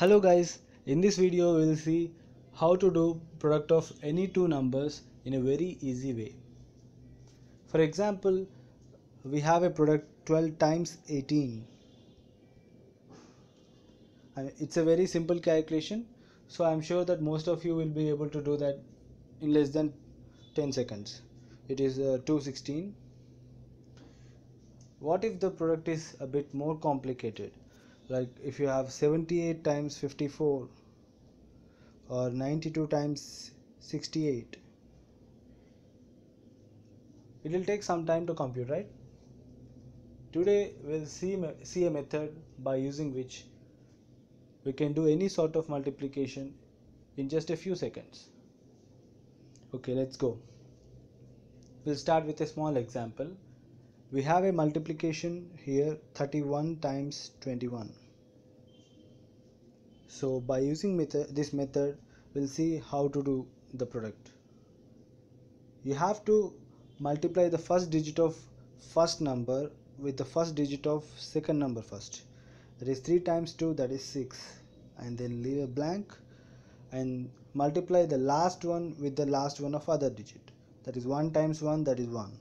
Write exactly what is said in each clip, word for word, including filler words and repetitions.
Hello guys, in this video we will see how to do product of any two numbers in a very easy way. For example, we have a product twelve times eighteen. And it's a very simple calculation, so I'm sure that most of you will be able to do that in less than ten seconds. It is uh, two hundred sixteen. What if the product is a bit more complicated? Like if you have seventy-eight times fifty-four or ninety-two times sixty-eight, it will take some time to compute, right? Today we'll see see a method by using which we can do any sort of multiplication in just a few seconds. Okay, let's go. We'll start with a small example. We have a multiplication here, thirty-one times twenty-one. So by using method, this method, we'll see how to do the product. You have to multiply the first digit of first number with the first digit of second number first. That is three times two, that is six, and then leave a blank and multiply the last one with the last one of other digit. That is one times one, that is one.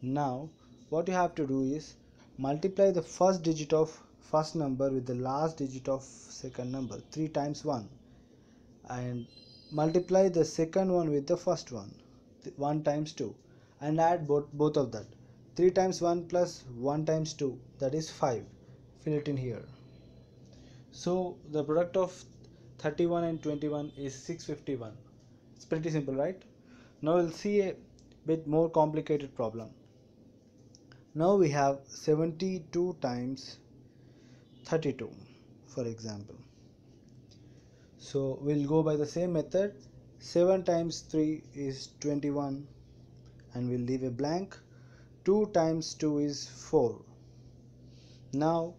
Now what you have to do is multiply the first digit of first number with the last digit of second number, three times one, and multiply the second one with the first one, one times two, and add both both of that. Three times one plus one times two, that is five. Fill it in here. So the product of thirty-one and twenty-one is six hundred fifty-one. It's pretty simple, right? Now we'll see a bit more complicated problem. Now we have seventy-two times thirty-two, for example. So we'll go by the same method. seven times three is twenty-one, and we'll leave a blank. two times two is four. Now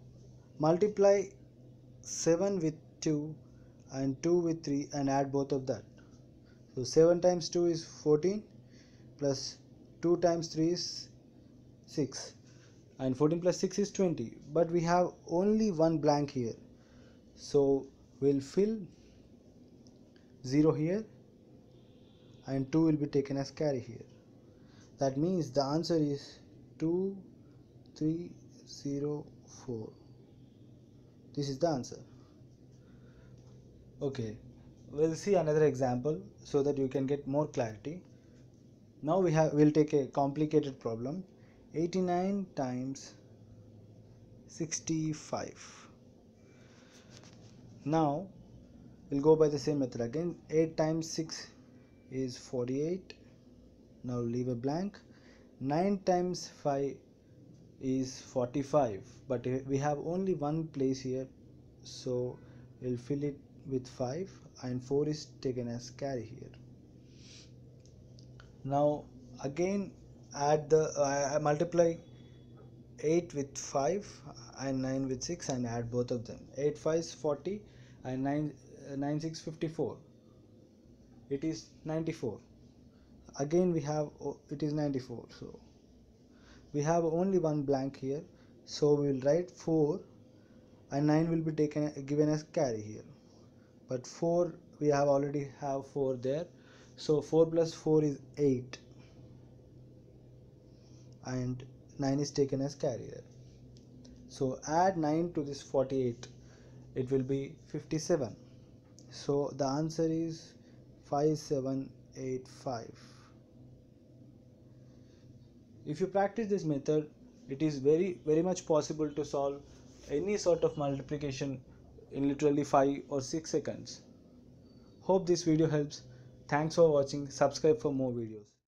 multiply seven with two and two with three and add both of that. So seven times two is fourteen, plus two times three is six, and fourteen plus six is twenty, but we have only one blank here, so we'll fill zero here and two will be taken as carry here. That means the answer is two three zero four. This is the answer. Okay, we'll see another example so that you can get more clarity. Now we have we'll take a complicated problem. Eighty-nine times sixty-five. Now we'll go by the same method again. Eight times six is forty-eight. Now leave a blank. Nine times five is forty-five, but we have only one place here, so we'll fill it with five and four is taken as carry here. Now again add the uh, multiply eight with five and nine with six and add both of them. Eight five is forty and nine six is fifty-four. It is ninety-four. Again we have oh, it is ninety-four, so we have only one blank here, so we will write four and nine will be taken given as carry here, but four we have already have four there. So four plus four is eight and nine is taken as carrier. So add nine to this forty-eight, it will be fifty-seven. So the answer is five seven eight five. If you practice this method, it is very very much possible to solve any sort of multiplication in literally five or six seconds. Hope this video helps. Thanks for watching. Subscribe for more videos.